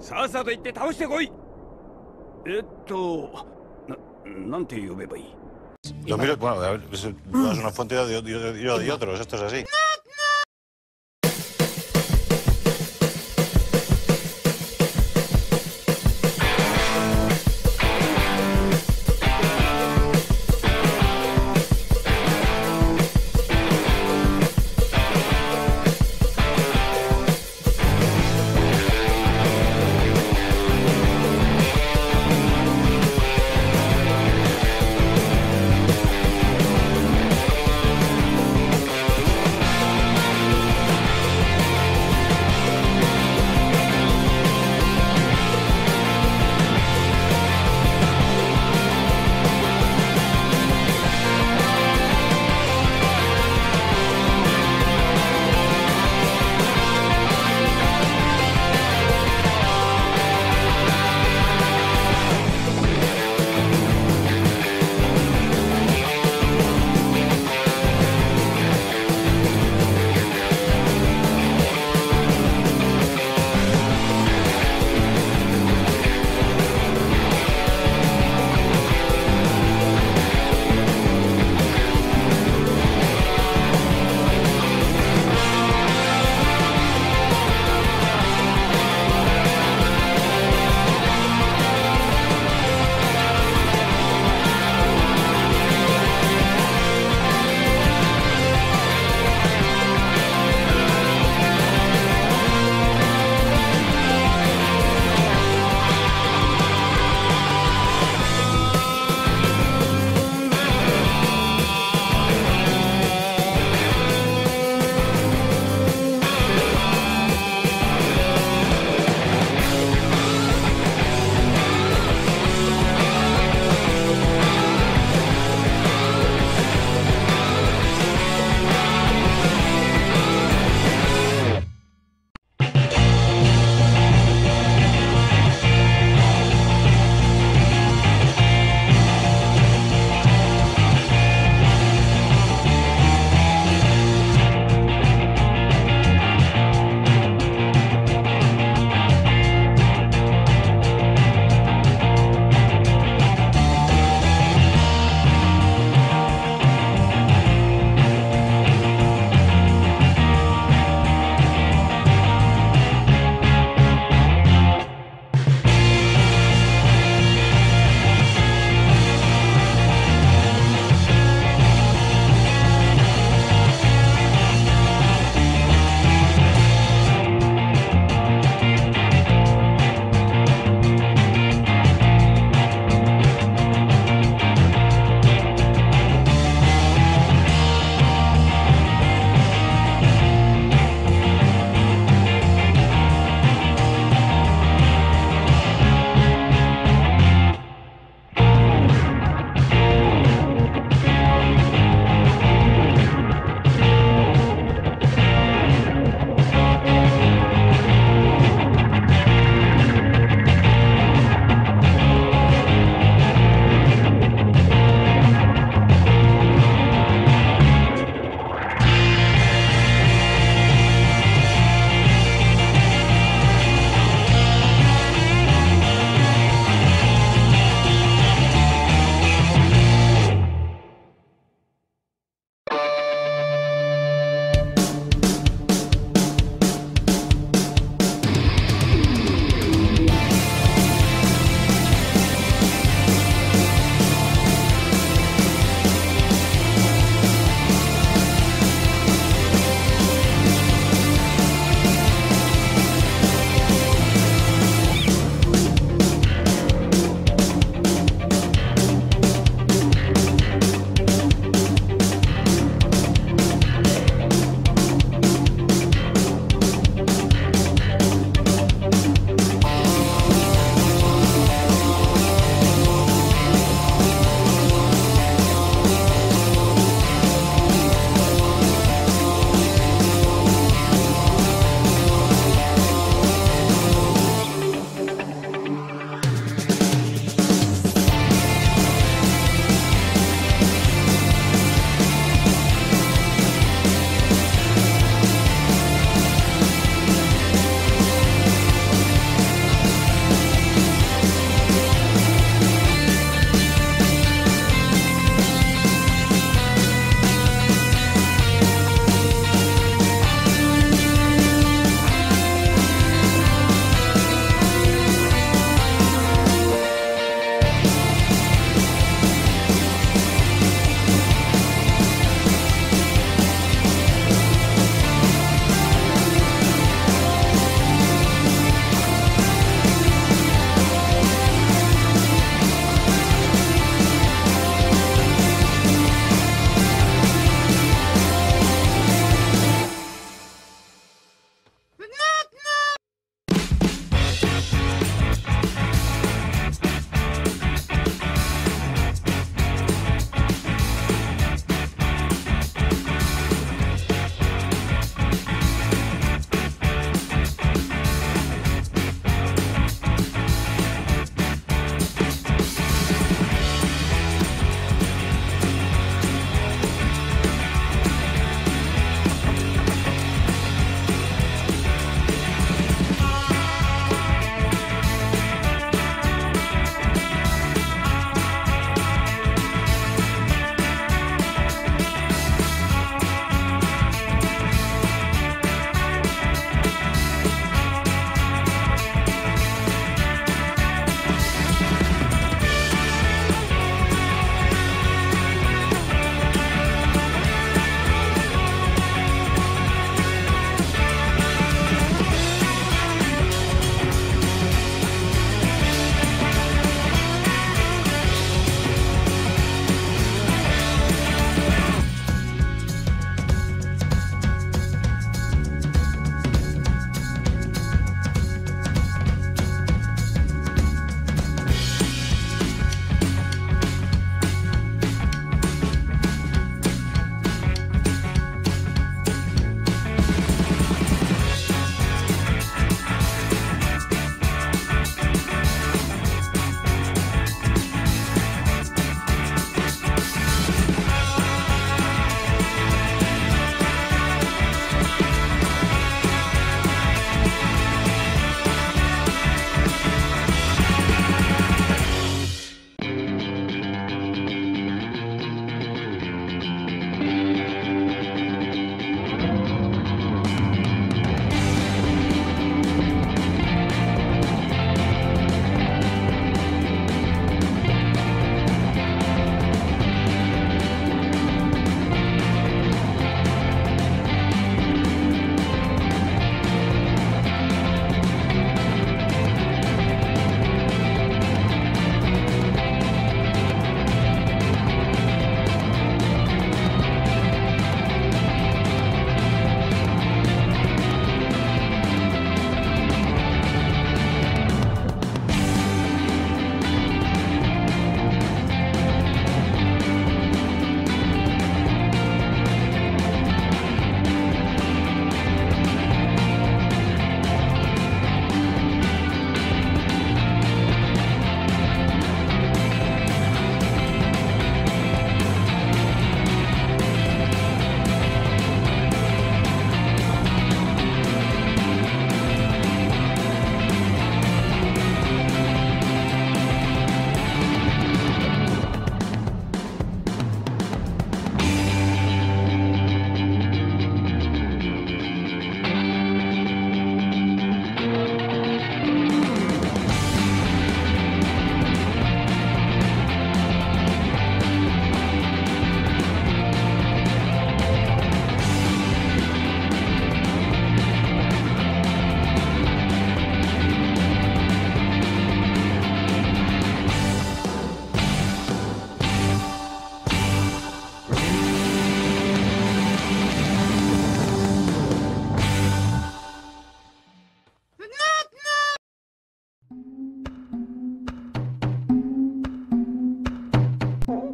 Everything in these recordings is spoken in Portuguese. さっさと行って倒してこい。なんて呼べばいい？Los miro, bueno, es una fuente de otros, esto es así.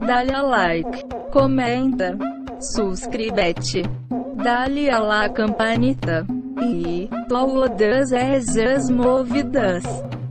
dá-lhe a like, comenta, subscreve-te, dá-lhe a la campanita, e todas as movidas.